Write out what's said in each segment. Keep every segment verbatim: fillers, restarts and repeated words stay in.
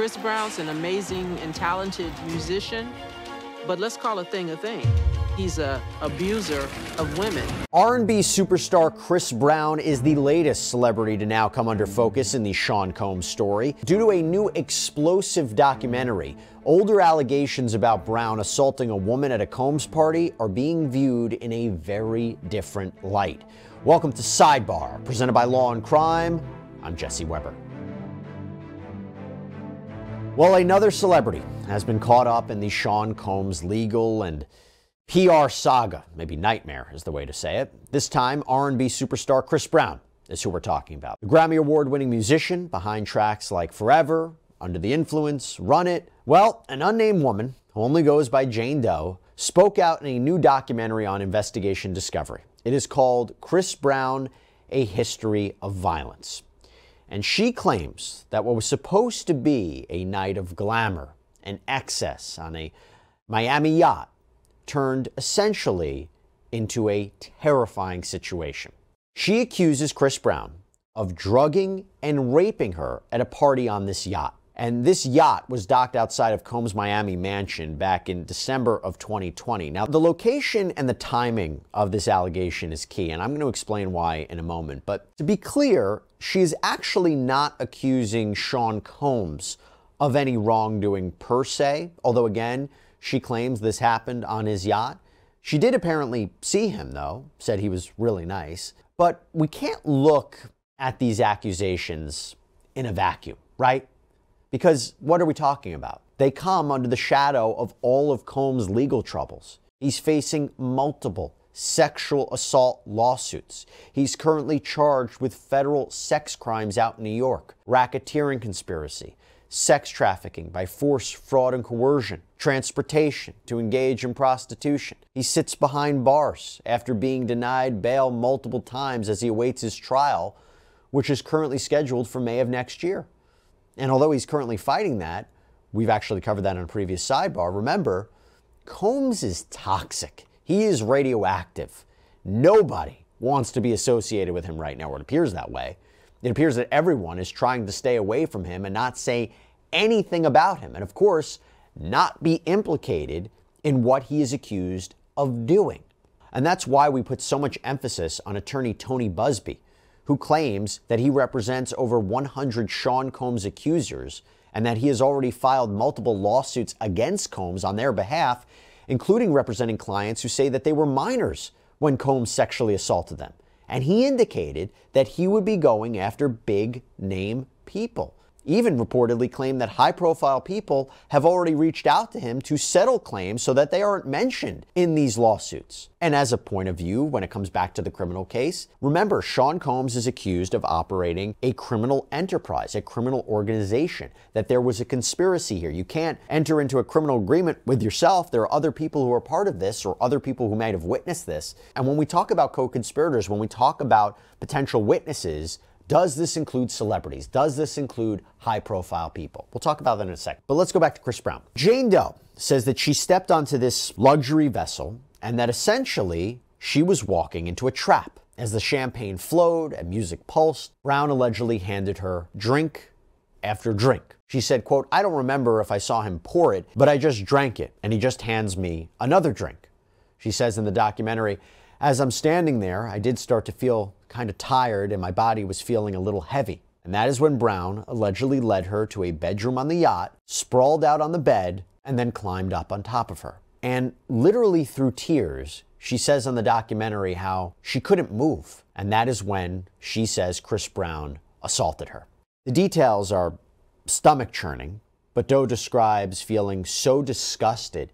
Chris Brown's an amazing and talented musician, but let's call a thing a thing. He's an abuser of women. R and B superstar Chris Brown is the latest celebrity to now come under focus in the Sean Combs story due to a new explosive documentary. Older allegations about Brown assaulting a woman at a Combs party are being viewed in a very different light. Welcome to Sidebar, presented by Law and Crime. I'm Jesse Weber. Well, another celebrity has been caught up in the Sean Combs legal and P R saga, maybe nightmare is the way to say it. This time, R and B superstar Chris Brown is who we're talking about. The Grammy Award-winning musician behind tracks like Forever, Under the Influence, Run It. Well, an unnamed woman who only goes by Jane Doe spoke out in a new documentary on Investigation Discovery. It is called Chris Brown, A History of Violence. And she claims that what was supposed to be a night of glamour and excess on a Miami yacht turned essentially into a terrifying situation. She accuses Chris Brown of drugging and raping her at a party on this yacht. And this yacht was docked outside of Combs' Miami mansion back in December of twenty twenty. Now, the location and the timing of this allegation is key, and I'm going to explain why in a moment. But to be clear, she is actually not accusing Sean Combs of any wrongdoing per se, although again, she claims this happened on his yacht. She did apparently see him, though, said he was really nice. But we can't look at these accusations in a vacuum, right? Because what are we talking about? They come under the shadow of all of Combs' legal troubles. He's facing multiple sexual assault lawsuits. He's currently charged with federal sex crimes out in New York, racketeering conspiracy, sex trafficking by force, fraud, and coercion, transportation to engage in prostitution. He sits behind bars after being denied bail multiple times as he awaits his trial, which is currently scheduled for May of next year. And although he's currently fighting that, we've actually covered that on a previous sidebar. Remember, Combs is toxic. He is radioactive. Nobody wants to be associated with him right now, or it appears that way. It appears that everyone is trying to stay away from him and not say anything about him, and of course, not be implicated in what he is accused of doing. And that's why we put so much emphasis on attorney Tony Busby, who claims that he represents over one hundred Sean Combs accusers and that he has already filed multiple lawsuits against Combs on their behalf, including representing clients who say that they were minors when Combs sexually assaulted them. And he indicated that he would be going after big-name people. Even reportedly claimed that high-profile people have already reached out to him to settle claims so that they aren't mentioned in these lawsuits. And as a point of view, when it comes back to the criminal case, remember, Sean Combs is accused of operating a criminal enterprise, a criminal organization, that there was a conspiracy here. You can't enter into a criminal agreement with yourself. There are other people who are part of this or other people who might have witnessed this. And when we talk about co-conspirators, when we talk about potential witnesses, does this include celebrities? Does this include high-profile people? We'll talk about that in a second. But let's go back to Chris Brown. Jane Doe says that she stepped onto this luxury vessel and that essentially she was walking into a trap. As the champagne flowed and music pulsed, Brown allegedly handed her drink after drink. She said, quote, "I don't remember if I saw him pour it, but I just drank it, and he just hands me another drink." She says in the documentary, "As I'm standing there, I did start to feel kind of tired and my body was feeling a little heavy." And that is when Brown allegedly led her to a bedroom on the yacht, sprawled out on the bed, and then climbed up on top of her. And literally through tears, she says on the documentary how she couldn't move. And that is when she says Chris Brown assaulted her. The details are stomach churning, but Doe describes feeling so disgusted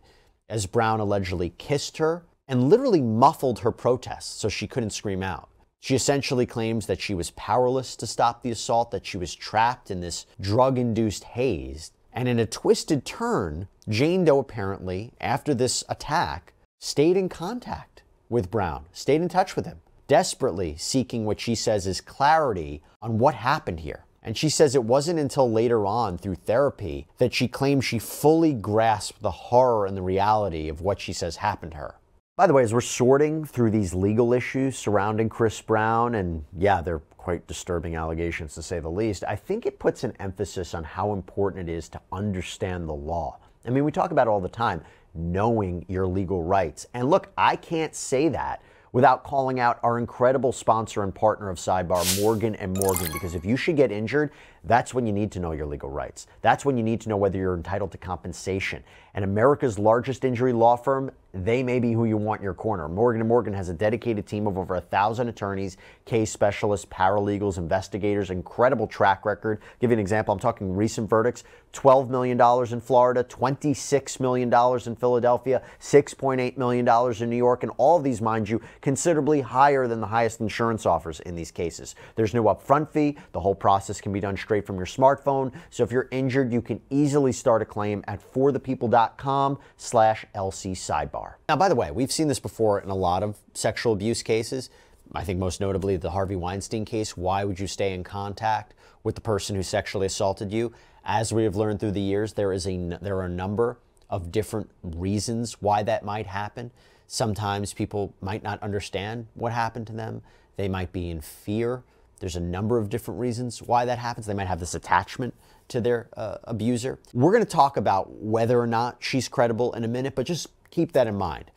as Brown allegedly kissed her and literally muffled her protests so she couldn't scream out. She essentially claims that she was powerless to stop the assault, that she was trapped in this drug-induced haze. And in a twisted turn, Jane Doe apparently, after this attack, stayed in contact with Brown, stayed in touch with him, desperately seeking what she says is clarity on what happened here. And she says it wasn't until later on through therapy that she claims she fully grasped the horror and the reality of what she says happened to her. By the way, as we're sorting through these legal issues surrounding Chris Brown, and yeah, they're quite disturbing allegations to say the least, I think it puts an emphasis on how important it is to understand the law. I mean, we talk about it all the time, knowing your legal rights. And look, I can't say that without calling out our incredible sponsor and partner of Sidebar, Morgan and Morgan, because if you should get injured, that's when you need to know your legal rights. That's when you need to know whether you're entitled to compensation. And America's largest injury law firm, they may be who you want in your corner. Morgan and Morgan has a dedicated team of over a thousand attorneys, case specialists, paralegals, investigators, incredible track record. I'll give you an example. I'm talking recent verdicts, twelve million dollars in Florida, twenty-six million dollars in Philadelphia, six point eight million dollars in New York, and all of these, mind you, considerably higher than the highest insurance offers in these cases. There's no upfront fee. The whole process can be done straight from your smartphone. So if you're injured, you can easily start a claim at for the people dot com slash L C sidebar. Now, by the way, we've seen this before in a lot of sexual abuse cases. I think most notably the Harvey Weinstein case. Why would you stay in contact with the person who sexually assaulted you? As we have learned through the years, there is a there are a number of different reasons why that might happen. Sometimes people might not understand what happened to them. They might be in fear. There's a number of different reasons why that happens. They might have this attachment to their uh, abuser. We're going to talk about whether or not she's credible in a minute, but just keep that in mind.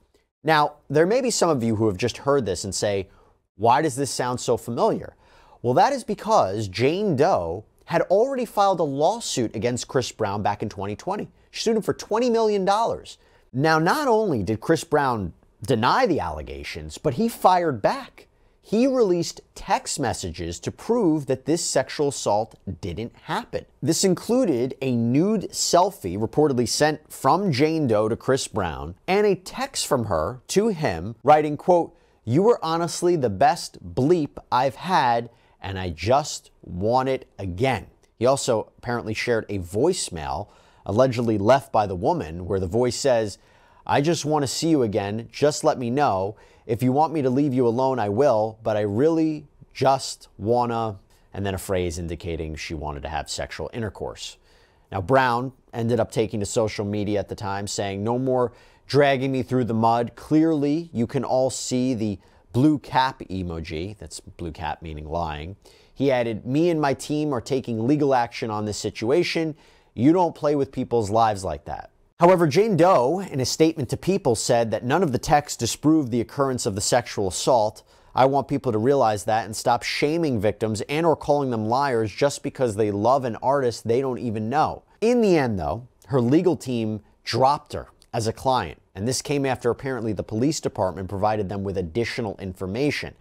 Now, there may be some of you who have just heard this and say, why does this sound so familiar? Well, that is because Jane Doe had already filed a lawsuit against Chris Brown back in twenty twenty. She sued him for twenty million dollars. Now, not only did Chris Brown deny the allegations, but he fired back. He released text messages to prove that this sexual assault didn't happen. This included a nude selfie reportedly sent from Jane Doe to Chris Brown and a text from her to him writing, quote, "You were honestly the best bleep I've had and I just want it again." He also apparently shared a voicemail allegedly left by the woman where the voice says, "I just want to see you again. Just let me know. If you want me to leave you alone, I will, but I really just wanna," and then a phrase indicating she wanted to have sexual intercourse. Now, Brown ended up taking to social media at the time saying, "No more dragging me through the mud. Clearly, you can all see the blue cap emoji." That's blue cap meaning lying. He added, "Me and my team are taking legal action on this situation. You don't play with people's lives like that." However, Jane Doe, in a statement to People, said that none of the texts disproved the occurrence of the sexual assault. "I want people to realize that and stop shaming victims and or calling them liars just because they love an artist they don't even know." In the end, though, her legal team dropped her as a client, and this came after apparently the police department provided them with additional information.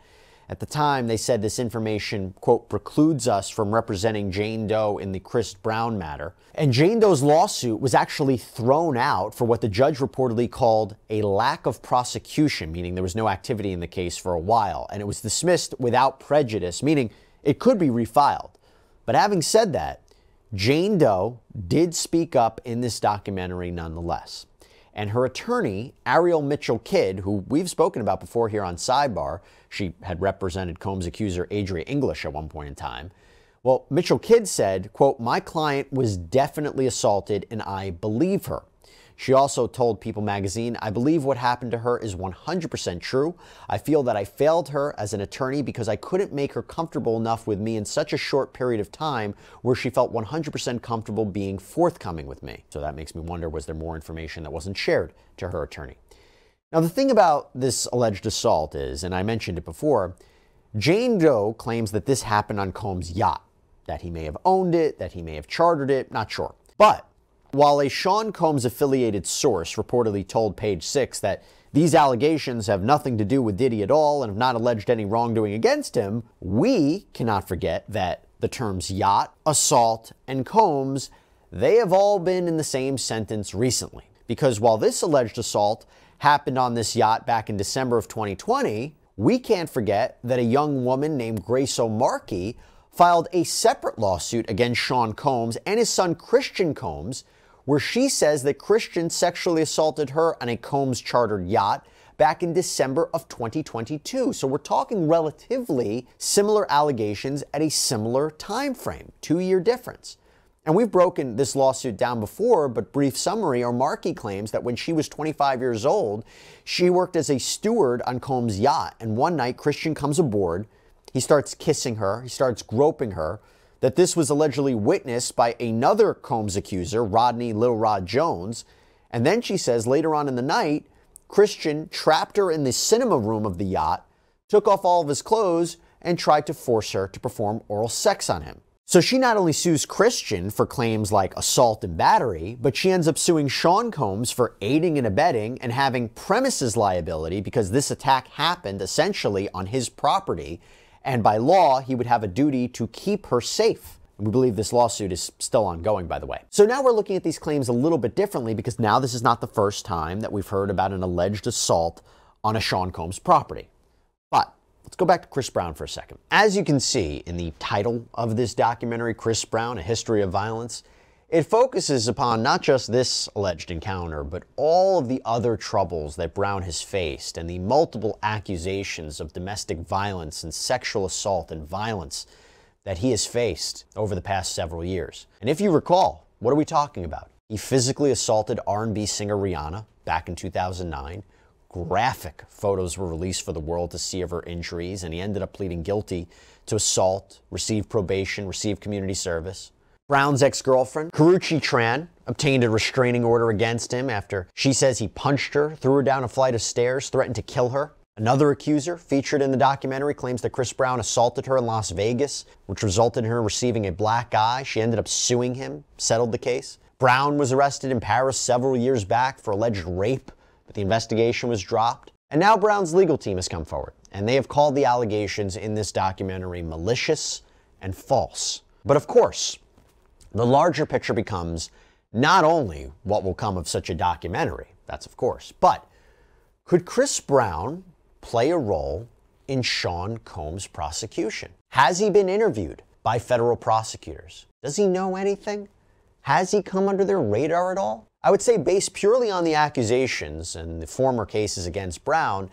At the time, they said this information, quote, "precludes us from representing Jane Doe in the Chris Brown matter." And Jane Doe's lawsuit was actually thrown out for what the judge reportedly called a lack of prosecution, meaning there was no activity in the case for a while, and it was dismissed without prejudice, meaning it could be refiled. But having said that, Jane Doe did speak up in this documentary nonetheless. And her attorney, Ariel Mitchell Kidd, who we've spoken about before here on Sidebar, she had represented Combs' accuser Adria English at one point in time. Well, Mitchell Kidd said, quote, "My client was definitely assaulted and I believe her." She also told People magazine, "I believe what happened to her is one hundred percent true. I feel that I failed her as an attorney because I couldn't make her comfortable enough with me in such a short period of time where she felt one hundred percent comfortable being forthcoming with me." So that makes me wonder, was there more information that wasn't shared to her attorney? Now, the thing about this alleged assault is, and I mentioned it before, Jane Doe claims that this happened on Combs' yacht, that he may have owned it, that he may have chartered it, not sure. But while a Sean Combs affiliated source reportedly told Page Six that these allegations have nothing to do with Diddy at all and have not alleged any wrongdoing against him, we cannot forget that the terms yacht, assault, and Combs, they have all been in the same sentence recently. Because while this alleged assault happened on this yacht back in December of twenty twenty, we can't forget that a young woman named Grace O'Markey filed a separate lawsuit against Sean Combs and his son Christian Combs, where she says that Christian sexually assaulted her on a Combs-chartered yacht back in December of twenty twenty-two. So we're talking relatively similar allegations at a similar time frame, two-year difference. And we've broken this lawsuit down before, but brief summary, O'Markey claims that when she was twenty-five years old, she worked as a steward on Combs' yacht. And one night, Christian comes aboard. He starts kissing her. He starts groping her. That this was allegedly witnessed by another Combs accuser, Rodney Lil Rod Jones. And then she says later on in the night, Christian trapped her in the cinema room of the yacht, took off all of his clothes, and tried to force her to perform oral sex on him. So she not only sues Christian for claims like assault and battery, but she ends up suing Sean Combs for aiding and abetting and having premises liability because this attack happened essentially on his property, and by law, he would have a duty to keep her safe. And we believe this lawsuit is still ongoing, by the way. So now we're looking at these claims a little bit differently because now this is not the first time that we've heard about an alleged assault on a Sean Combs property. But let's go back to Chris Brown for a second. As you can see in the title of this documentary, Chris Brown, A History of Violence, it focuses upon not just this alleged encounter, but all of the other troubles that Brown has faced and the multiple accusations of domestic violence and sexual assault and violence that he has faced over the past several years. And if you recall, what are we talking about? He physically assaulted R and B singer Rihanna back in two thousand nine. Graphic photos were released for the world to see of her injuries, and he ended up pleading guilty to assault, received probation, received community service. Brown's ex-girlfriend, Karuchi Tran, obtained a restraining order against him after she says he punched her, threw her down a flight of stairs, threatened to kill her. Another accuser featured in the documentary claims that Chris Brown assaulted her in Las Vegas, which resulted in her receiving a black eye. She ended up suing him, settled the case. Brown was arrested in Paris several years back for alleged rape, but the investigation was dropped. And now Brown's legal team has come forward, and they have called the allegations in this documentary malicious and false. But of course, the larger picture becomes not only what will come of such a documentary, that's of course, but could Chris Brown play a role in Sean Combs' prosecution? Has he been interviewed by federal prosecutors? Does he know anything? Has he come under their radar at all? I would say, based purely on the accusations and the former cases against Brown,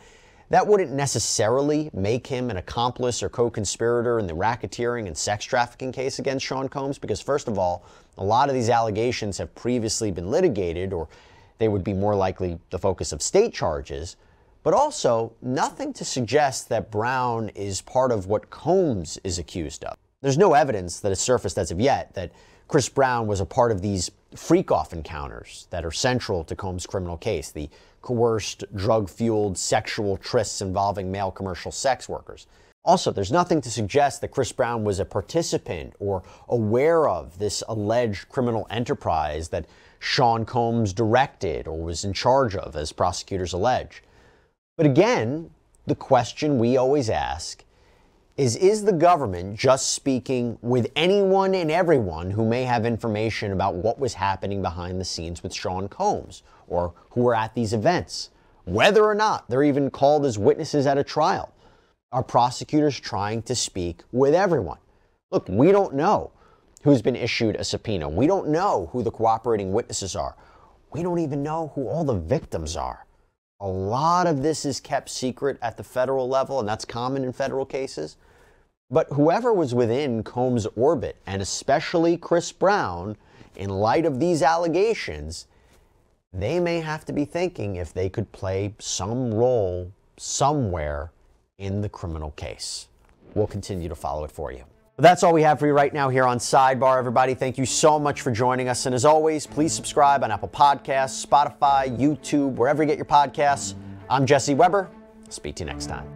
that wouldn't necessarily make him an accomplice or co-conspirator in the racketeering and sex trafficking case against Sean Combs, because first of all, a lot of these allegations have previously been litigated, or they would be more likely the focus of state charges, but also nothing to suggest that Brown is part of what Combs is accused of. There's no evidence that has surfaced as of yet that Chris Brown was a part of these freak-off encounters that are central to Combs' criminal case, the coerced, drug-fueled sexual trysts involving male commercial sex workers. Also, there's nothing to suggest that Chris Brown was a participant or aware of this alleged criminal enterprise that Sean Combs directed or was in charge of, as prosecutors allege. But again, the question we always ask is, is the government just speaking with anyone and everyone who may have information about what was happening behind the scenes with Sean Combs or who were at these events, whether or not they're even called as witnesses at a trial? Are prosecutors trying to speak with everyone? Look, we don't know who's been issued a subpoena. We don't know who the cooperating witnesses are. We don't even know who all the victims are. A lot of this is kept secret at the federal level, and that's common in federal cases. But whoever was within Combs' orbit, and especially Chris Brown, in light of these allegations, they may have to be thinking if they could play some role somewhere in the criminal case. We'll continue to follow it for you. But that's all we have for you right now here on Sidebar, everybody. Thank you so much for joining us. And as always, please subscribe on Apple Podcasts, Spotify, YouTube, wherever you get your podcasts. I'm Jesse Weber. I'll speak to you next time.